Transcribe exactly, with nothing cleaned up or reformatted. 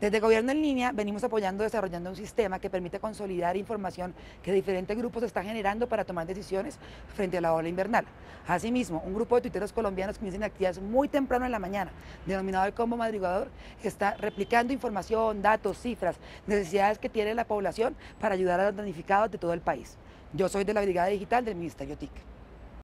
Desde Gobierno en Línea venimos apoyando, desarrollando un sistema que permite consolidar información que diferentes grupos están generando para tomar decisiones frente a la ola invernal. Asimismo, un grupo de tuiteros colombianos que inician actividades muy temprano en la mañana, denominado el Combo Madriguador, está replicando información, datos, cifras, necesidades que tiene la población para ayudar a los damnificados de todo el país. Yo soy de la Brigada Digital del Ministerio T I C.